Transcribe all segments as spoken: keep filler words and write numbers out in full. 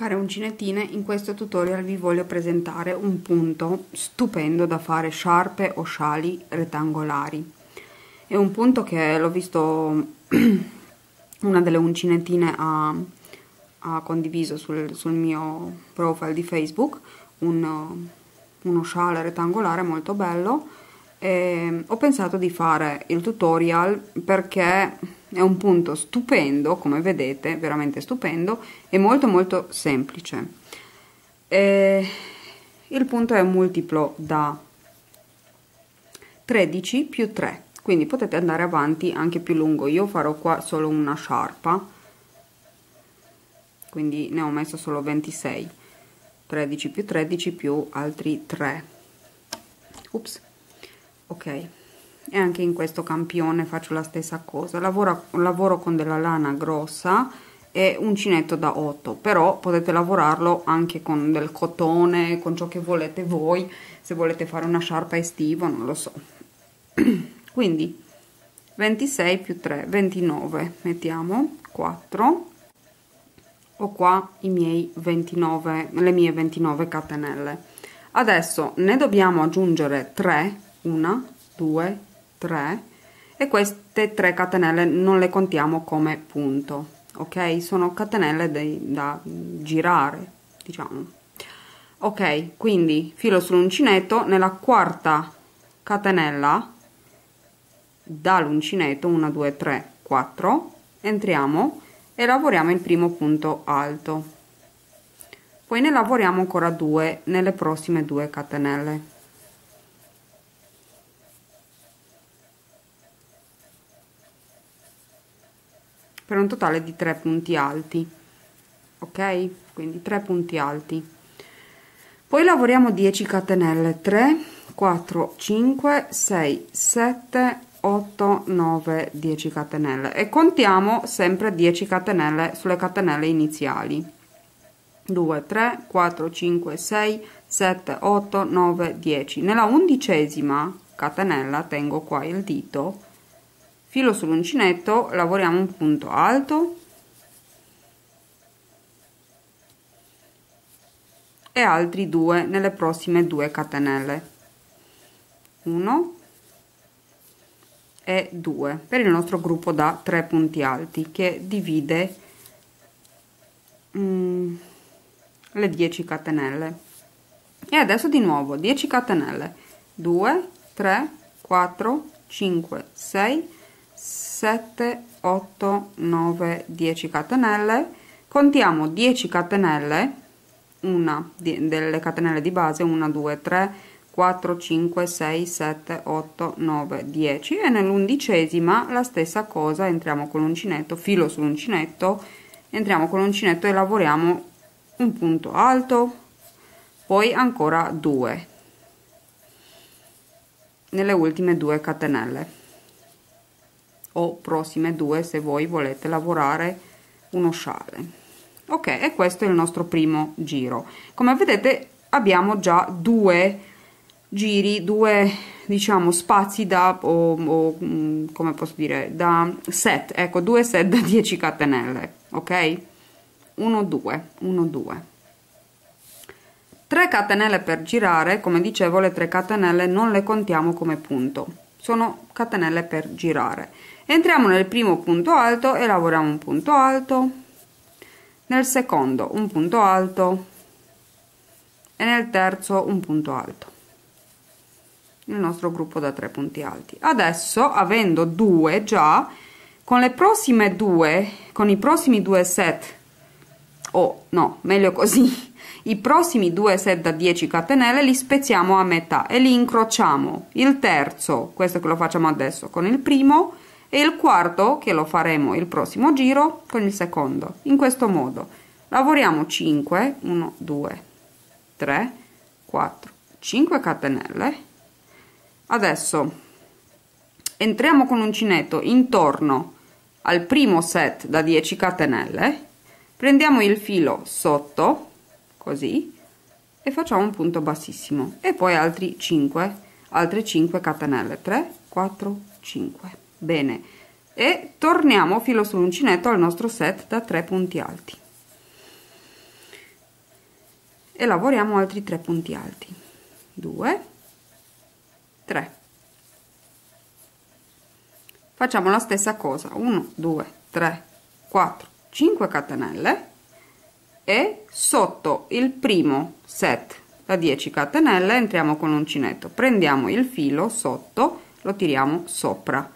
Care uncinetine, in questo tutorial vi voglio presentare un punto stupendo da fare sciarpe o sciali rettangolari. È un punto che l'ho visto una delle uncinetine ha, ha condiviso sul, sul mio profile di Facebook, un, uno scialle rettangolare molto bello, e ho pensato di fare il tutorial perché è un punto stupendo, come vedete, veramente stupendo, e molto molto semplice. E il punto è un multiplo da tredici più tre, quindi potete andare avanti anche più lungo. Io farò qua solo una sciarpa, quindi ne ho messo solo ventisei, tredici più tredici più altri tre. Ups, ok. E anche in questo campione faccio la stessa cosa, lavoro, lavoro con della lana grossa e uncinetto da otto, però potete lavorarlo anche con del cotone, con ciò che volete voi, se volete fare una sciarpa estiva, non lo so. Quindi ventisei più tre, ventinove, mettiamo quattro, ho qua i miei ventinove, le mie ventinove catenelle. Adesso ne dobbiamo aggiungere tre, una, due, tre, e queste tre catenelle non le contiamo come punto, ok? Sono catenelle de, da girare, diciamo. Ok, quindi filo sull'uncinetto, nella quarta catenella dall'uncinetto, uno, due, tre, quattro, entriamo e lavoriamo il primo punto alto, poi ne lavoriamo ancora due nelle prossime due catenelle. Per un totale di tre punti alti, ok? Quindi tre punti alti. Poi lavoriamo dieci catenelle, tre, quattro, cinque, sei, sette, otto, nove, dieci catenelle, e contiamo sempre dieci catenelle sulle catenelle iniziali. due, tre, quattro, cinque, sei, sette, otto, nove, dieci. Nella undicesima catenella tengo qua il dito, filo sull'uncinetto, lavoriamo un punto alto e altri due nelle prossime due catenelle, uno e due, per il nostro gruppo da tre punti alti che divide mm, le dieci catenelle. E adesso di nuovo dieci catenelle, due, tre, quattro, cinque, sei, sette, otto, nove, dieci catenelle, contiamo dieci catenelle, una delle catenelle di base, uno, due, tre, quattro, cinque, sei, sette, otto, nove, dieci, e nell'undicesima la stessa cosa, entriamo con l'uncinetto, filo sull'uncinetto, entriamo con l'uncinetto e lavoriamo un punto alto, poi ancora due nelle ultime due catenelle, o prossime due se voi volete lavorare uno scialle. Ok, e questo è il nostro primo giro. Come vedete abbiamo già due giri, due diciamo spazi da o, o come posso dire, da set, ecco, due set da dieci catenelle, ok? uno due uno due, tre catenelle per girare. Come dicevo, le tre catenelle non le contiamo come punto, sono catenelle per girare. Entriamo nel primo punto alto e lavoriamo un punto alto, nel secondo un punto alto e nel terzo un punto alto, il nostro gruppo da tre punti alti. Adesso, avendo due già, con le prossime due, con i prossimi due set, o no, meglio così, i prossimi due set da dieci catenelle li spezziamo a metà e li incrociamo, il terzo, questo che lo facciamo adesso, con il primo, e il quarto, che lo faremo il prossimo giro, con il secondo. In questo modo lavoriamo cinque, uno, due, tre, quattro, cinque catenelle. Adesso entriamo con l'uncinetto intorno al primo set da dieci catenelle, prendiamo il filo sotto così e facciamo un punto bassissimo, e poi altri cinque altre cinque catenelle, tre, quattro, cinque. Bene, e torniamo filo sull'uncinetto al nostro set da tre punti alti. e lavoriamo altri tre punti alti, due, tre. Facciamo la stessa cosa, uno, due, tre, quattro, cinque catenelle, e sotto il primo set da dieci catenelle entriamo con l'uncinetto, prendiamo il filo sotto, lo tiriamo sopra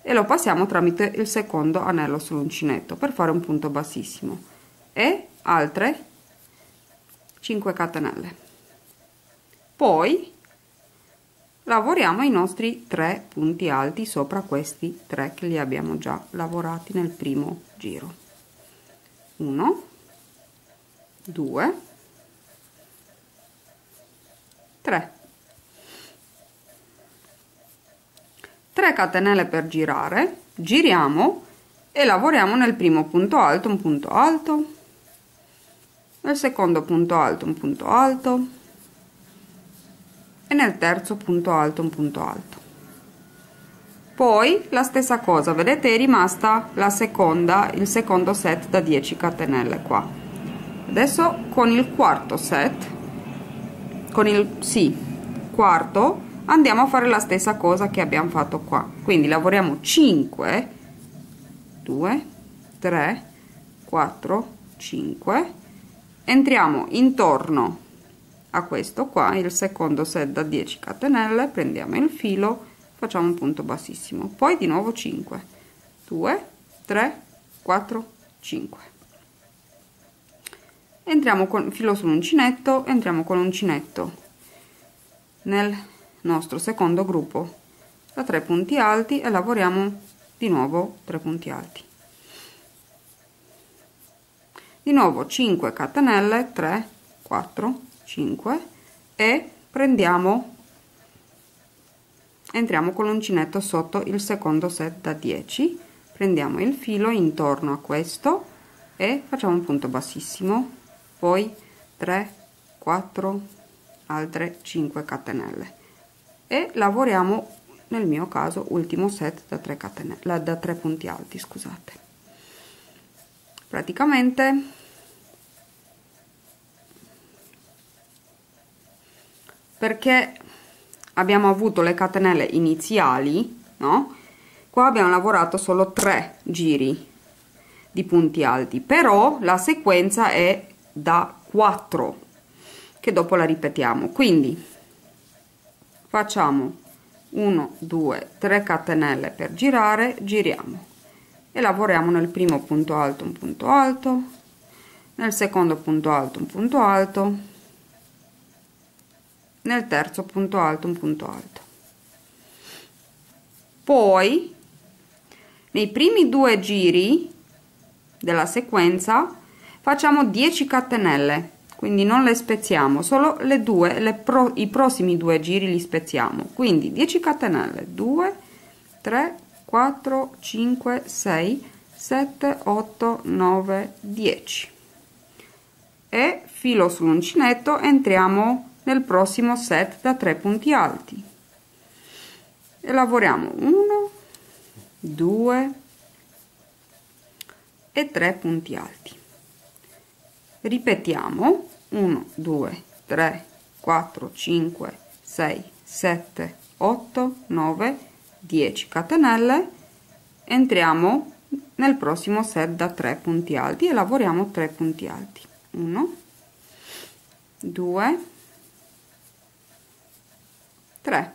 e lo passiamo tramite il secondo anello sull'uncinetto per fare un punto bassissimo e altre cinque catenelle. Poi lavoriamo i nostri tre punti alti sopra questi tre che li abbiamo già lavorati nel primo giro, uno, due, tre, tre catenelle per girare, giriamo e lavoriamo nel primo punto alto un punto alto, nel secondo punto alto un punto alto e nel terzo punto alto un punto alto. Poi la stessa cosa, vedete, è rimasta la seconda, il secondo set da dieci catenelle qua. Adesso con il quarto set, con il sì, quarto andiamo a fare la stessa cosa che abbiamo fatto qua, quindi lavoriamo cinque, due, tre, quattro, cinque, entriamo intorno a questo qua, il secondo set da dieci catenelle, prendiamo il filo, facciamo un punto bassissimo, poi di nuovo cinque, due, tre, quattro, cinque, entriamo con filo sull'uncinetto, entriamo con l'uncinetto nel nostro secondo gruppo da tre punti alti e lavoriamo di nuovo tre punti alti, di nuovo cinque catenelle, tre, quattro, cinque, e prendiamo, entriamo con l'uncinetto sotto il secondo set da dieci, prendiamo il filo intorno a questo e facciamo un punto bassissimo, poi tre, quattro, altre cinque catenelle e lavoriamo nel mio caso ultimo set da tre catenelle, da tre punti alti, scusate. Praticamente perché abbiamo avuto le catenelle iniziali, no? Qua abbiamo lavorato solo tre giri di punti alti, però la sequenza è da quattro che dopo la ripetiamo, quindi facciamo uno, due, tre catenelle per girare, giriamo e lavoriamo nel primo punto alto un punto alto, nel secondo punto alto un punto alto, nel terzo punto alto un punto alto. Poi nei primi due giri della sequenza facciamo dieci catenelle, quindi non le spezziamo, solo le due, le pro, i prossimi due giri li spezziamo, quindi dieci catenelle, due, tre, quattro, cinque, sei, sette, otto, nove, dieci, e filo sull'uncinetto, entriamo nel prossimo set da tre punti alti e lavoriamo uno, due e tre punti alti, ripetiamo uno, due, tre, quattro, cinque, sei, sette, otto, nove, dieci catenelle, entriamo nel prossimo set da tre punti alti e lavoriamo tre punti alti, uno, due, tre,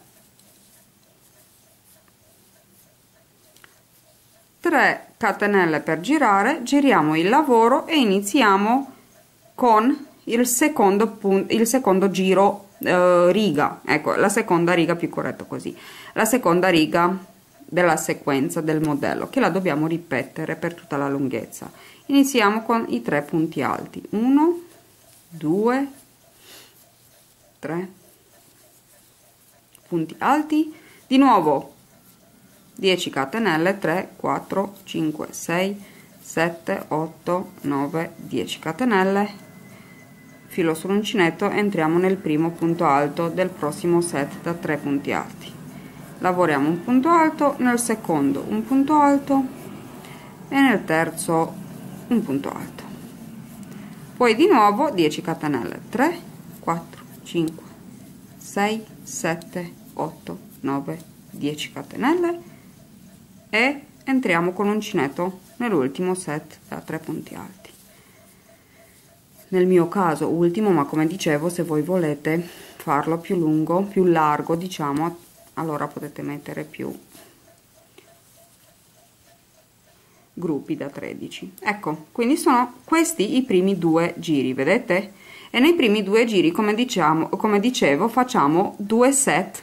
tre catenelle per girare, giriamo il lavoro e iniziamo con il secondo punto, il secondo giro, eh, riga, ecco, la seconda riga, più corretto così, la seconda riga della sequenza del modello, che la dobbiamo ripetere per tutta la lunghezza. Iniziamo con i tre punti alti, uno, due, tre punti alti, di nuovo dieci catenelle, tre, quattro, cinque, sei, sette, otto, nove, dieci catenelle, filo sull'uncinetto, entriamo nel primo punto alto del prossimo set da tre punti alti, lavoriamo un punto alto, nel secondo un punto alto e nel terzo un punto alto, poi di nuovo dieci catenelle, tre, quattro, cinque, sei, sette, otto, nove, dieci catenelle, e entriamo con l'uncinetto nell'ultimo set da tre punti alti. Nel mio caso ultimo, ma come dicevo, se voi volete farlo più lungo, più largo, diciamo, allora potete mettere più gruppi da tredici. Ecco, quindi sono questi i primi due giri, vedete? E nei primi due giri, come diciamo, come dicevo, facciamo due set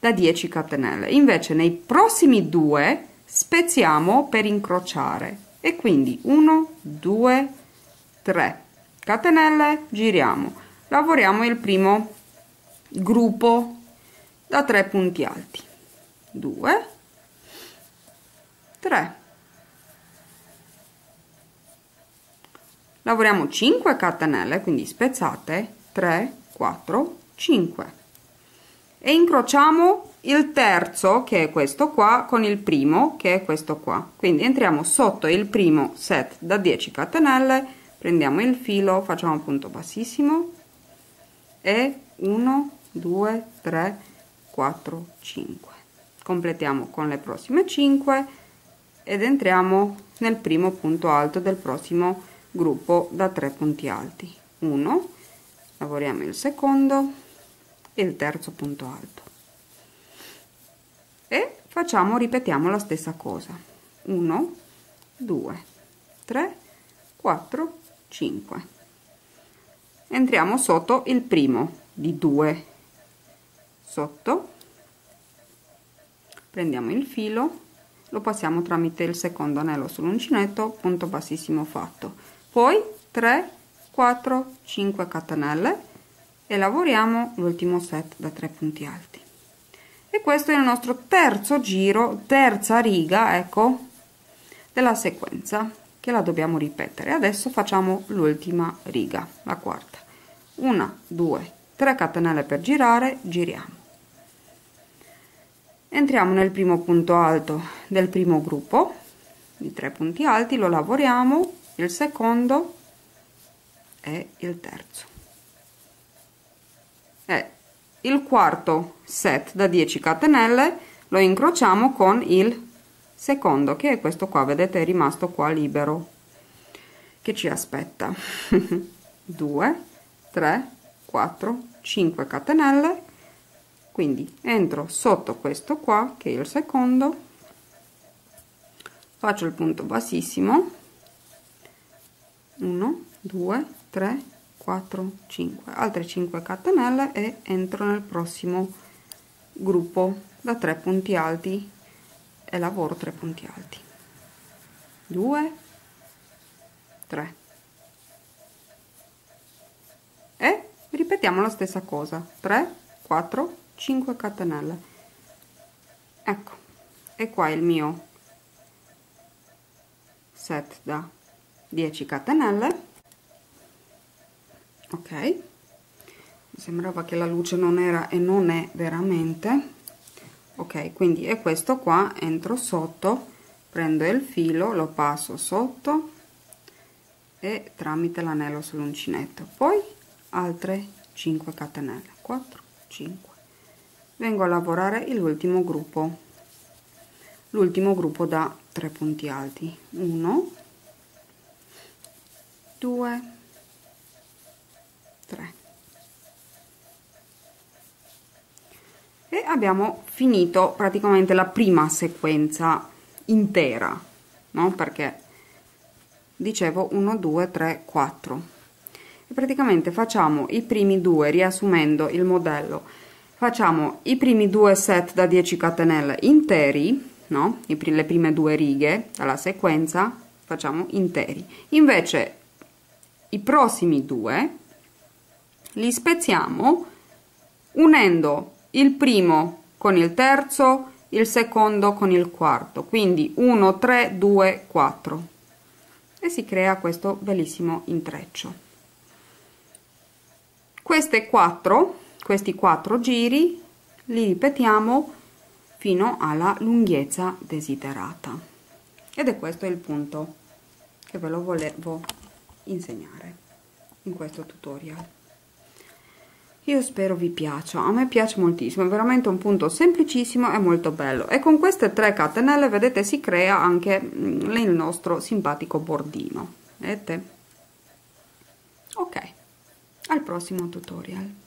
da dieci catenelle. Invece nei prossimi due spezziamo per incrociare, e quindi uno, due, tre catenelle, giriamo, lavoriamo il primo gruppo da tre punti alti, due, tre, lavoriamo cinque catenelle, quindi spezzate, tre, quattro, cinque, e incrociamo il terzo, che è questo qua, con il primo, che è questo qua. Quindi entriamo sotto il primo set da dieci catenelle, prendiamo il filo, facciamo un punto bassissimo, e uno, due, tre, quattro, cinque, completiamo con le prossime cinque ed entriamo nel primo punto alto del prossimo gruppo da tre punti alti, uno, lavoriamo il secondo e il terzo punto alto, e facciamo, ripetiamo la stessa cosa, uno, due, tre, quattro, cinque, entriamo sotto il primo di due, sotto, prendiamo il filo, lo passiamo tramite il secondo anello sull'uncinetto, punto bassissimo fatto, poi tre, quattro, cinque catenelle e lavoriamo l'ultimo set da tre punti alti. E questo è il nostro terzo giro, terza riga, ecco, della sequenza, che la dobbiamo ripetere. Adesso facciamo l'ultima riga, la quarta, uno, due, tre catenelle per girare, giriamo, entriamo nel primo punto alto del primo gruppo di tre punti alti, lo lavoriamo, il secondo e il terzo, e il quarto set da dieci catenelle lo incrociamo con il secondo, che è questo qua, vedete, è rimasto qua libero, che ci aspetta. due, tre, quattro, cinque catenelle, quindi entro sotto questo qua, che è il secondo, faccio il punto bassissimo, uno, due, tre, quattro, cinque, altre cinque catenelle e entro nel prossimo gruppo da tre punti alti e lavoro tre punti alti, due, tre, e ripetiamo la stessa cosa, tre, quattro, cinque catenelle. Ecco, e qua il mio set da dieci catenelle. Ok, mi sembrava che la luce non era e non è veramente. Ok, quindi è questo qua, entro sotto, prendo il filo, lo passo sotto e tramite l'anello sull'uncinetto, poi altre cinque catenelle, quattro, cinque, vengo a lavorare l'ultimo gruppo, l'ultimo gruppo da tre punti alti, uno, due, tre, e abbiamo finito praticamente la prima sequenza intera, no? Perché dicevo uno, due, tre, quattro, e praticamente facciamo i primi due, riassumendo il modello, facciamo i primi due set da dieci catenelle interi, no? Le prime due righe dalla sequenza facciamo interi, invece i prossimi due li spezziamo unendo il primo con il terzo, il secondo con il quarto, quindi uno, tre, due, quattro, e si crea questo bellissimo intreccio. Queste quattro, questi quattro giri li ripetiamo fino alla lunghezza desiderata, ed è questo il punto che ve lo volevo insegnare. in questo tutorial. Io spero vi piaccia, a me piace moltissimo, è veramente un punto semplicissimo e molto bello, e con queste tre catenelle vedete si crea anche il nostro simpatico bordino, vedete? Ok, al prossimo tutorial.